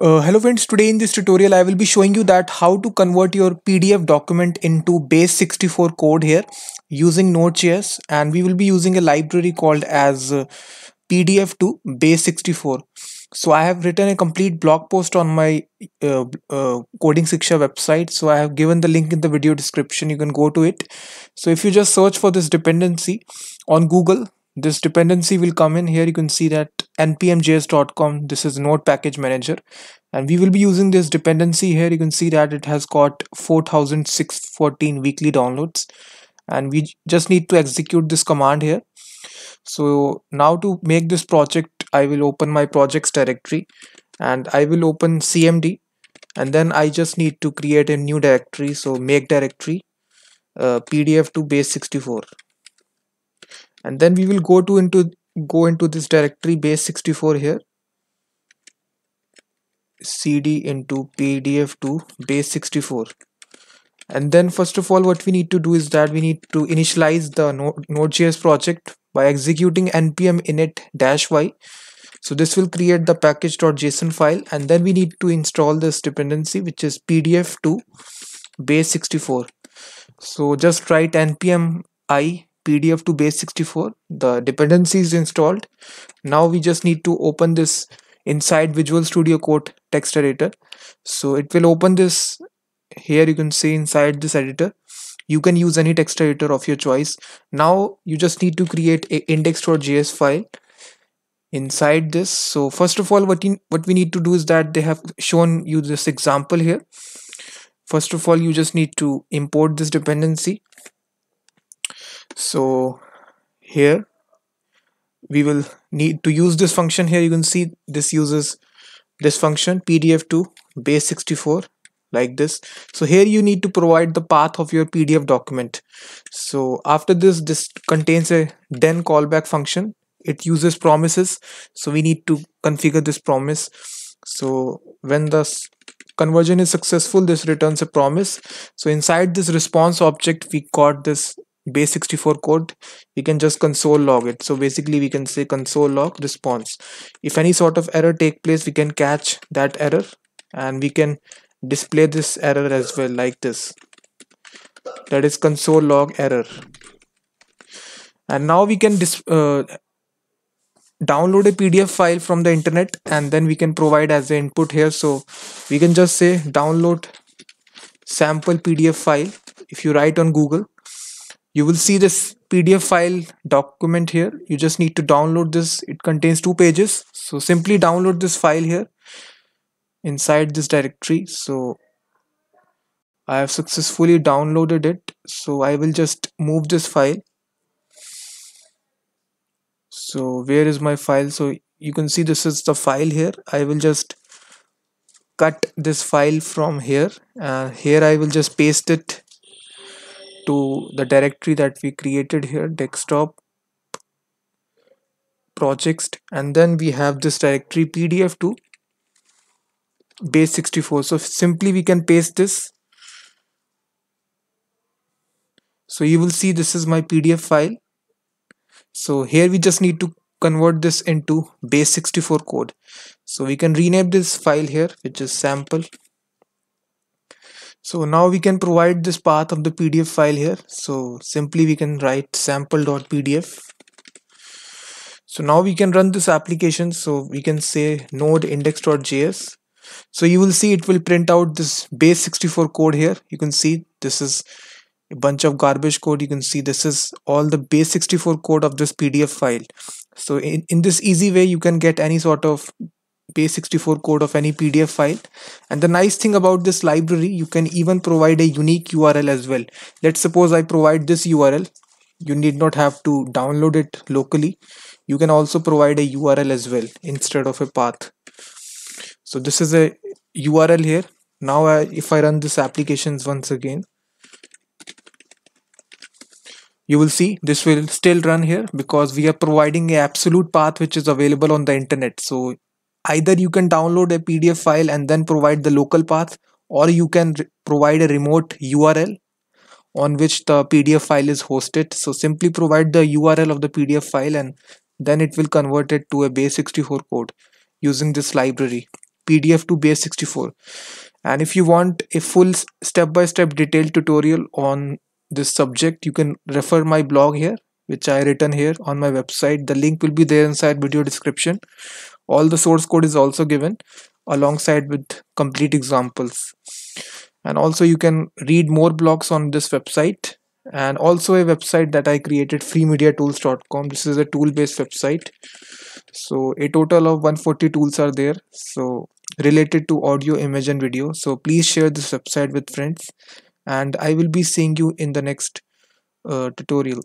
Hello friends, today in this tutorial I will be showing you that how to convert your PDF document into Base64 code here using Node.js, and we will be using a library called as pdf-to-base64. So I have written a complete blog post on my Coding Shiksha website, so I have given the link in the video description. You can go to it. So if you just search for this dependency on Google, this dependency will come in here. You can see that npmjs.com, this is Node package manager, and we will be using this dependency here. You can see that it has got 4614 weekly downloads, and we just need to execute this command here. So now to make this project, I will open my projects directory and I will open cmd, and then I just need to create a new directory. So make directory pdf to base64, and then we will go into this directory base64 here, cd into pdf to base64. And then first of all what we need to do is that we need to initialize the Node.js project by executing npm init -y. So this will create the package.json file, and then we need to install this dependency, which is pdf to base64. So just write npm I pdf to base64, the dependency is installed. Now we just need to open this inside Visual Studio Code text editor. So it will open this here. You can see inside this editor you can use any text editor of your choice. Now you just need to create a index.js file inside this. So first of all what we need to do is that they have shown you this example here. First of all you just need to import this dependency. So here we will need to use this function here. You can see this uses this function pdf to base64 like this. So here you need to provide the path of your PDF document. So after this, this contains a then callback function. It uses promises, so we need to configure this promise. So when the conversion is successful, this returns a promise. So inside this response object we got this Base64 code. We can just console log it. So basically we can say console log response. If any sort of error take place, we can catch that error and we can display this error as well like this. That is console log error. And now we can download a PDF file from the internet, and then we can provide as the input here. So we can just say download sample PDF file. If you write on Google, you will see this PDF file document here. You just need to download this. It contains 2 pages. So simply download this file here inside this directory. So I have successfully downloaded it. So I will just move this file. So where is my file? So you can see this is the file here. I will just cut this file from here. Here I will just paste it to the directory that we created here, desktop projects, and then we have this directory pdf to base64. So simply we can paste this. So you will see this is my PDF file. So here we just need to convert this into base64 code. So we can rename this file here, which is sample. So now we can provide this path of the PDF file here. So simply we can write sample.pdf. So now we can run this application. So we can say node index.js. So you will see it will print out this base64 code here. You can see this is a bunch of garbage code. You can see this is all the base64 code of this PDF file. So in this easy way you can get any sort of Base64 code of any PDF file. And the nice thing about this library, you can even provide a unique URL as well. Let's suppose I provide this URL. You need not have to download it locally. You can also provide a URL as well instead of a path. So this is a URL here. Now if I run this applications once again, you will see this will still run here because we are providing an absolute path which is available on the internet. So either you can download a PDF file and then provide the local path, or you can provide a remote URL on which the PDF file is hosted. So simply provide the URL of the PDF file and then it will convert it to a base64 code using this library pdf-to-base64. And if you want a full step-by-step detailed tutorial on this subject, you can refer my blog here, which I written here on my website. The link will be there inside video description. All the source code is also given alongside with complete examples. And also you can read more blogs on this website, and also a website that I created, freemediatools.com. This is a tool based website. So a total of 140 tools are there, so related to audio, image and video. So please share this website with friends, and I will be seeing you in the next tutorial.